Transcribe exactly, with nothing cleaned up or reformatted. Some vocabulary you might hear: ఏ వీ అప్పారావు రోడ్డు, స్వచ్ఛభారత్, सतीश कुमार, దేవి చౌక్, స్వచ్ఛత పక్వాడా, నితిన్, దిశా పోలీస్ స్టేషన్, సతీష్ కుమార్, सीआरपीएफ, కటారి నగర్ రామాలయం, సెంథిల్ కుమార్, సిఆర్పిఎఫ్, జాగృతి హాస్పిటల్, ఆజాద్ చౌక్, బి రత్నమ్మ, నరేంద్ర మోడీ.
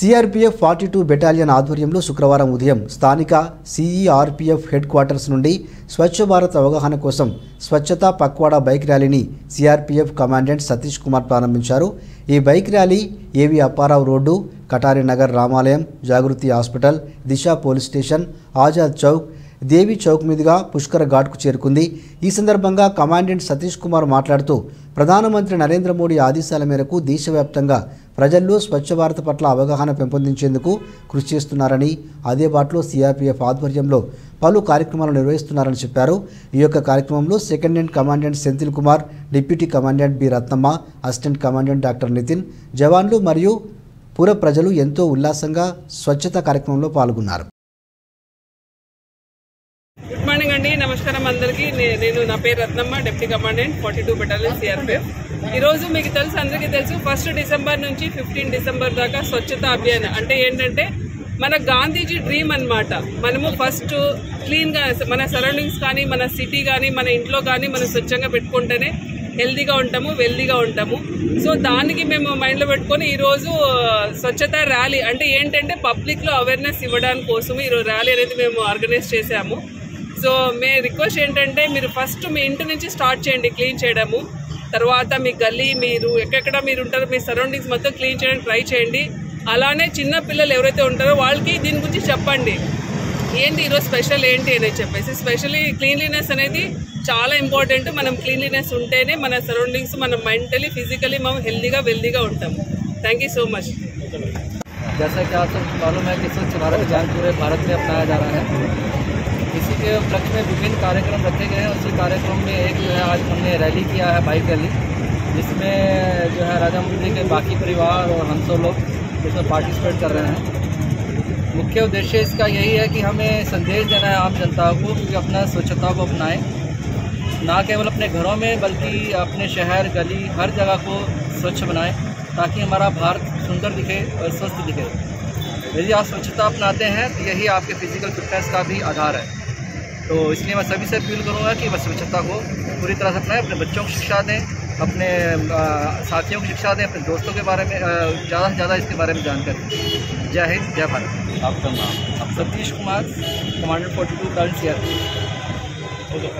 सीआरपీఎఫ్ बयालीस బెటాలియన్ ఆధ్వర్యంలో శుక్రవారం ఉదయం స్థానిక సీఆర్పీఎఫ్ హెడ్ క్వార్టర్స్ నుండి స్వచ్ఛ భారత్ అవగాహన కోసం స్వచ్ఛతా పక్వాడా బైక్ ర్యాలీని సీఆర్పీఎఫ్ కమాండెంట్ సతీష్ కుమార్ ప్రారంభించారు। ఈ బైక్ ర్యాలీ ఏవి అప్పారావు రోడ్డు, కటారి నగర్ రామాలయం, జాగృతి హాస్పిటల్, దిశా పోలీస్ స్టేషన్, ఆజాద్ చౌక్, దేవి చౌక్ మీదుగా పుష్కర్ ఘాట్కు చేరుకుంది। ఈ సందర్భంగా కమాండెంట్ సతీష్ కుమార్ మాట్లాడుతూ ప్రధానమంత్రి నరేంద్ర మోడీ ఆదేశాల మేరకు దేశవ్యాప్తంగా ప్రజల్లో స్వచ్ఛ భారత్ పట్ల అవగాహన పెంపొందించేందుకు కృషి చేస్తున్నారని, అదే బాటలో సీఆర్పీఎఫ్ ఆధ్వర్యంలో పలు కార్యక్రమాలు నిర్వహిస్తున్నారని చెప్పారు। ఈ యొక్క కార్యక్రమంలో second and commandant సెంథిల్ కుమార్, deputy commandant బి రత్నమ్మ, assistant commandant doctor నితిన్, జవాన్లు మరియు పూర్వ ప్రజలు ఎంతో ఉల్లాసంగా స్వచ్ఛత కార్యక్రమంలో పాల్గొన్నారు। గుడ్ మార్నింగ్ అండి, నమస్కారం అందరికి। నేను నా పేరు Ratnamma, deputy commandant forty two battalion CRPF. ఈ రోజు మీకు తెలుసు, అందరికీ తెలుసు, ఫస్ట్ డిసెంబర్ నుంచి ఫిఫ్టీన్ డిసెంబర్ దాకా స్వచ్ఛత అభియాన్ అంటే ఏంటంటే మన గాంధీజీ డ్రీమ్ అనమాట। మనము ఫస్ట్ క్లీన్గా మన సరౌండింగ్స్ కానీ, మన సిటీ కానీ, మన ఇంట్లో కానీ మనం స్వచ్ఛంగా పెట్టుకుంటేనే హెల్దీగా ఉంటాము, వెల్దీగా ఉంటాము। సో దానికి మేము మైండ్లో పెట్టుకొని ఈరోజు స్వచ్ఛత ర్యాలీ అంటే ఏంటంటే పబ్లిక్లో అవేర్నెస్ ఇవ్వడానికి కోసం ఈరోజు ర్యాలీ అనేది మేము ఆర్గనైజ్ చేసాము। సో మీ రిక్వెస్ట్ ఏంటంటే మీరు ఫస్ట్ మీ ఇంటి నుంచి స్టార్ట్ చేయండి క్లీన్ చేయడము, తర్వాత మీ గల్లీ, మీరు ఎక్కడెక్కడ మీరు ఉంటారో మీ సరౌండింగ్స్ మొత్తం క్లీన్ చేయడానికి ట్రై చేయండి। అలానే చిన్న పిల్లలు ఎవరైతే ఉంటారో వాళ్ళకి దీని గురించి చెప్పండి, ఏంటి ఈరోజు స్పెషల్ ఏంటి అనేది చెప్పేసి, స్పెషల్లీ క్లీన్లీనెస్ అనేది చాలా ఇంపార్టెంట్। మనం క్లీన్లీనెస్ ఉంటేనే మన సరౌండింగ్స్ మనం మెంటలీ ఫిజికలీ మనం హెల్దీగా వెల్దీగా ఉంటాము। Thank you so much. जैसा कि आप सबको मालूम है कि स्वच्छ भारत अभियान पूरे भारत में अपनाया जा रहा है। इसी के उपलक्ष्य में विभिन्न कार्यक्रम रखे गए हैं। उसी कार्यक्रम में एक जो है आज हमने रैली किया है, बाइक रैली, जिसमें जो है राजा मुंडी के बाकी परिवार और हम सब लोग इसमें पार्टिसिपेट कर रहे हैं। मुख्य उद्देश्य इसका यही है कि हमें संदेश देना है आम जनता को कि अपना स्वच्छता को अपनाएं, ना केवल अपने घरों में बल्कि अपने शहर गली हर जगह को स्वच्छ बनाएँ, ताकि हमारा भारत सुंदर दिखे और स्वस्थ दिखे। यदि आप स्वच्छता अपनाते हैं तो यही आपके फिजिकल फिटनेस का भी आधार है। तो इसलिए मैं सभी से अपील करूंगा कि वह स्वच्छता को पूरी तरह से अपनाएं, अपने बच्चों को शिक्षा दें, अपने साथियों को शिक्षा दें, अपने दोस्तों के बारे में ज़्यादा से ज़्यादा इसके बारे में जानकारी। जय हिंद, जय भारत। आपका नाम? सतीश कुमार, commander forty two battalion सीआरपीएफ।